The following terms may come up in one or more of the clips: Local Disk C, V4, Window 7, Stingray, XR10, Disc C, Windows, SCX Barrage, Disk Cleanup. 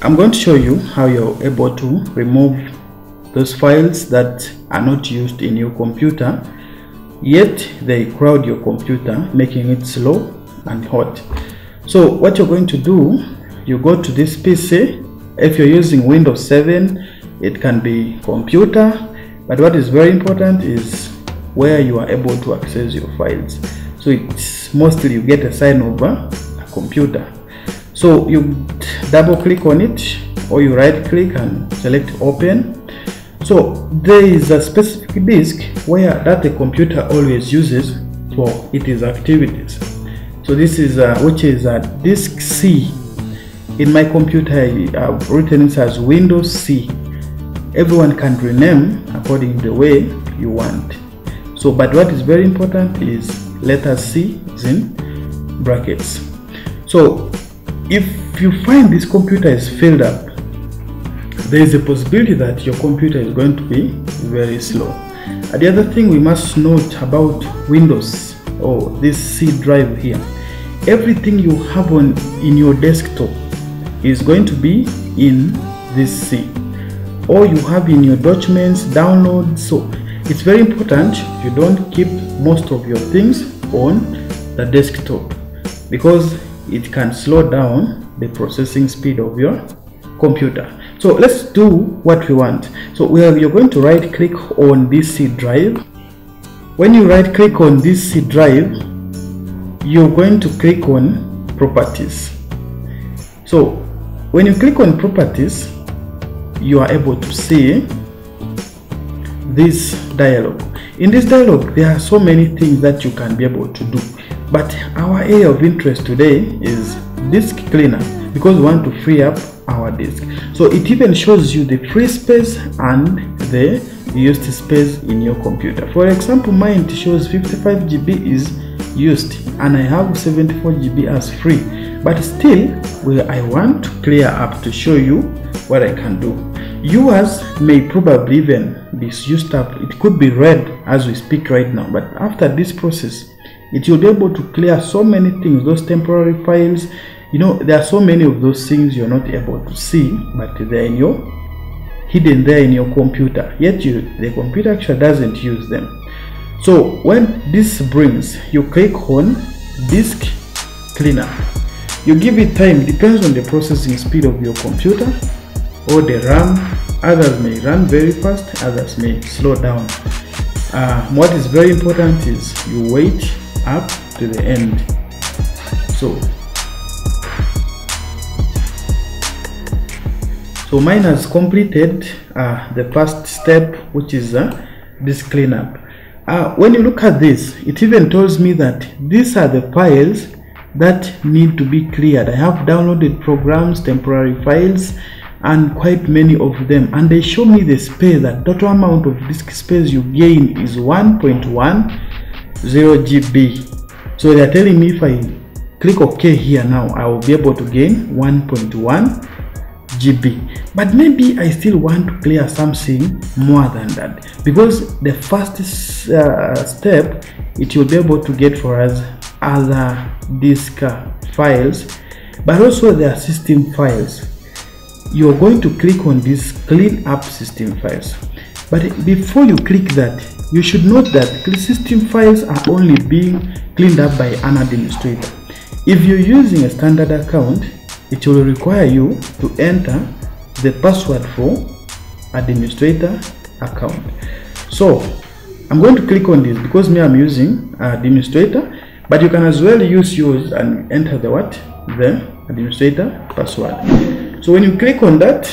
I'm going to show you how you're able to remove those files that are not used in your computer, yet they crowd your computer, making it slow and hot. So what you're going to do, you go to this PC. If you're using Windows 7, it can be computer, but what is very important is where you are able to access your files. So it's mostly you get a sign over a computer. So you double click on it, or you right click and select open. So there is a specific disk where that the computer always uses for its activities. So this is which is disk C. In my computer, I've written it as Window C. Everyone can rename according to the way you want. So, but what is very important is letter C is in brackets. So if you find this computer is filled up, there is a possibility that your computer is going to be very slow. And the other thing we must note about Windows or this C drive here, everything you have in your desktop is going to be in this C. All you have in your documents, downloads. So it's very important you don't keep most of your things on the desktop, because it can slow down the processing speed of your computer. So let's do what we want. So you're going to right click on this C drive. When you right click on this C drive, you're going to click on properties. So when you click on properties, you are able to see this dialog. In this dialog, there are so many things that you can be able to do, but our area of interest today is disk cleaner, because we want to free up our disk. So it even shows you the free space and the used space in your computer. For example, mine shows 55 GB is used and I have 74 GB as free, but still I want to clear up to show you what I can do. Yours may probably even be used up. It could be red as we speak right now, but after this process it will be able to clear so many things, those temporary files. You know, there are so many of those things you're not able to see, but they're in your hidden there in your computer, yet the computer actually doesn't use them. So when this brings, you click on disk cleaner. You give it time, depends on the processing speed of your computer or the RAM. Others may run very fast, others may slow down. What is very important is you wait up to the end. So mine has completed the first step, which is this cleanup. When you look at this, it even tells me that these are the files that need to be cleared. I have downloaded programs, temporary files, and quite many of them. And they show me the space, that total amount of disk space you gain is 1.10 GB. So they're telling me if I click OK here now, I will be able to gain 1.1 GB, but maybe I still want to clear something more than that, because the first step it will be able to get for us other disk files, but also their system files. You are going to click on this clean up system files, but before you click that, you should note that system files are only being cleaned up by an administrator. If you're using a standard account, it will require you to enter the password for administrator account. So I'm going to click on this because me I'm using administrator, but you can as well use yours and enter the administrator password. So when you click on that,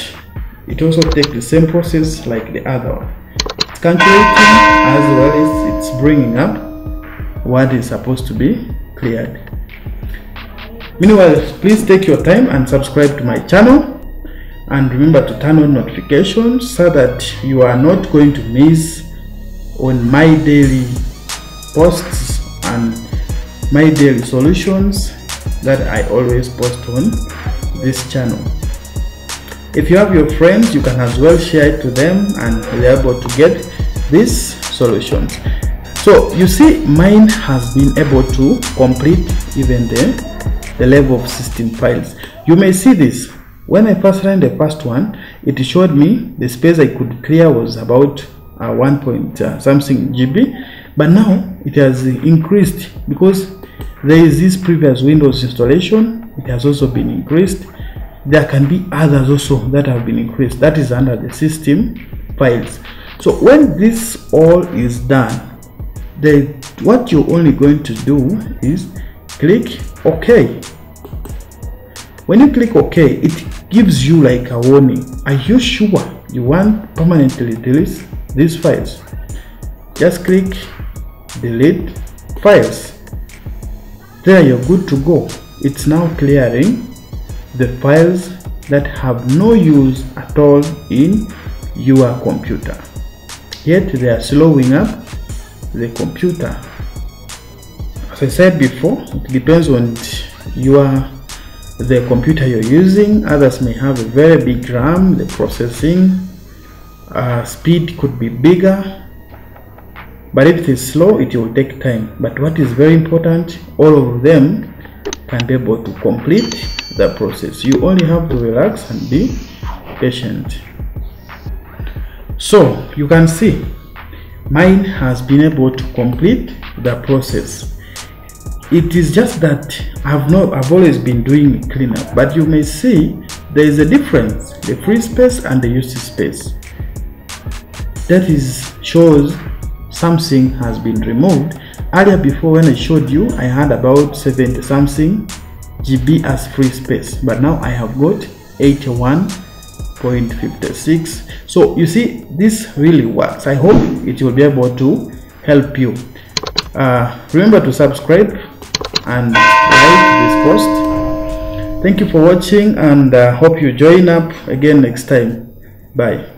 it also takes the same process like the other one. It's calculating as well as it's bringing up what is supposed to be cleared. Meanwhile, please take your time and subscribe to my channel, and remember to turn on notifications so that you are not going to miss on my daily posts and my daily solutions that I always post on this channel. If you have your friends, you can as well share it to them and they're able to get these solutions. So you see, mine has been able to complete even the level of system files. You may see this When I first ran the first one, it showed me the space I could clear was about 1 point something GB, but now it has increased because there is this previous Windows installation. It has also been increased. There can be others also that have been increased, that is under the system files. So when this all is done, what you're only going to do is click OK. When you click OK, it gives you like a warning. Are you sure you want permanently delete these files? Just click delete files. There, you're good to go. It's now clearing the files that have no use at all in your computer, yet they are slowing up the computer. As I said before, it depends on the computer you're using. Others may have a very big RAM. The processing speed could be bigger, but if it is slow, it will take time. But what is very important, all of them can be able to complete the process. You only have to relax and be patient. So you can see mine has been able to complete the process. It is just that I've always been doing cleanup, but you may see there is a difference, the free space and the used space. That shows something has been removed. Earlier, before, when I showed you, I had about 70 something GB as free space, but now I have got 81.56. So you see, this really works. I hope it will be able to help you. Remember to subscribe and like this post. Thank you for watching, and hope you join up again next time. Bye.